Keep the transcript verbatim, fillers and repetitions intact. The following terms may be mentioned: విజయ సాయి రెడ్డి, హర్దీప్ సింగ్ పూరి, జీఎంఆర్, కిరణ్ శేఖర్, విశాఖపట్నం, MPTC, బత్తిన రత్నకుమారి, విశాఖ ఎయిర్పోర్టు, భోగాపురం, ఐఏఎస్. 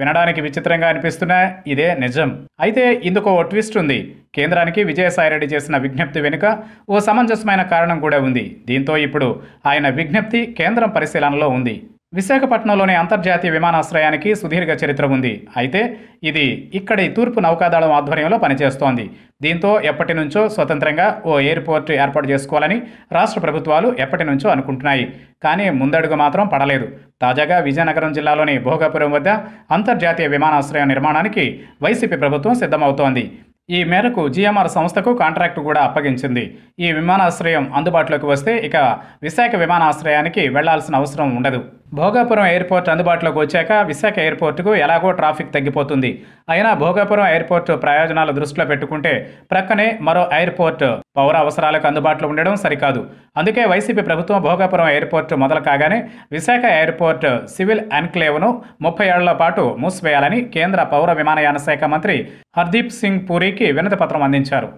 వినడానికి విచిత్రంగా అనిపిస్తున్నా ఇదే నిజం. అయితే ఇందుకు ఓ ట్విస్ట్ ఉంది. కేంద్రానికి విజయ సాయి రెడ్డి చేసిన విజ్ఞప్తి వెనుక ఓ సమంజసమైన కారణం కూడా ఉంది. దీంతో ఇప్పుడు ఆయన విజ్ఞప్తి కేంద్రం పరిశీలనలో ఉంది. విశాఖపట్నంలోని అంతర్జాతీయ విమానాశ్రయానికి సుదీర్ఘ చరిత్ర ఉంది. అయితే ఇది ఇక్కడి తూర్పు నౌకాదళం ఆధ్వర్యంలో పనిచేస్తోంది. దీంతో ఎప్పటి నుంచో స్వతంత్రంగా ఓ ఎయిర్పోర్ట్ ఏర్పాటు చేసుకోవాలని రాష్ట్ర ప్రభుత్వాలు ఎప్పటి నుంచో అనుకుంటున్నాయి. కానీ ముందడుగు మాత్రం పడలేదు. తాజాగా విజయనగరం జిల్లాలోని భోగాపురం వద్ద అంతర్జాతీయ విమానాశ్రయం నిర్మాణానికి వైసీపీ ప్రభుత్వం సిద్ధమవుతోంది. ఈ మేరకు జీఎంఆర్ సంస్థకు కాంట్రాక్టు కూడా అప్పగించింది. ఈ విమానాశ్రయం అందుబాటులోకి వస్తే ఇక విశాఖ విమానాశ్రయానికి వెళ్లాల్సిన అవసరం ఉండదు. భోగాపురం ఎయిర్పోర్ట్ అందుబాటులోకి వచ్చాక విశాఖ ఎయిర్పోర్టుకు ఎలాగో ట్రాఫిక్ తగ్గిపోతుంది. అయినా భోగాపురం ఎయిర్పోర్టు ప్రయోజనాలు దృష్టిలో పెట్టుకుంటే ప్రక్కనే మరో ఎయిర్పోర్టు పౌర అవసరాలకు అందుబాటులో ఉండడం సరికాదు. అందుకే వైసీపీ ప్రభుత్వం భోగాపురం ఎయిర్పోర్టు మొదలు కాగానే విశాఖ ఎయిర్పోర్ట్ సివిల్ ఎన్క్లేవ్ను ముప్పై ఏళ్ల పాటు మూసివేయాలని కేంద్ర పౌర విమానయాన శాఖ మంత్రి హర్దీప్ సింగ్ పూరికి వినతిపత్రం అందించారు.